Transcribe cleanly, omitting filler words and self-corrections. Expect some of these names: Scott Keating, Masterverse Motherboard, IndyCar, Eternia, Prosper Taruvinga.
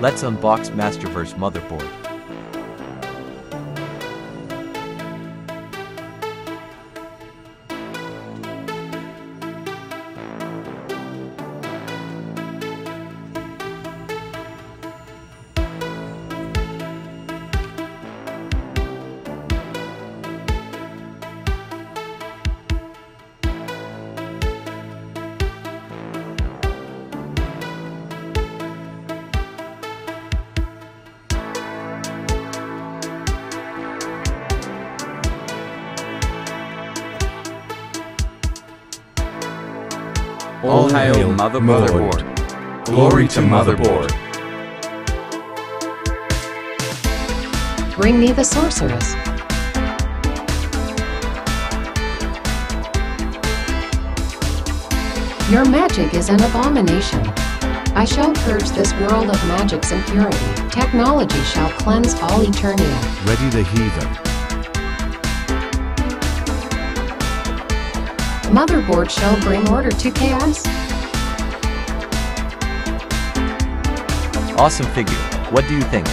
Let's unbox Masterverse Motherboard. All hail Motherboard. Glory to Motherboard. Bring me the sorceress. Your magic is an abomination. I shall purge this world of magic's impurity. Technology shall cleanse all Eternia. Ready the heathen. Motherboard shall bring order to chaos. Awesome figure. What do you think?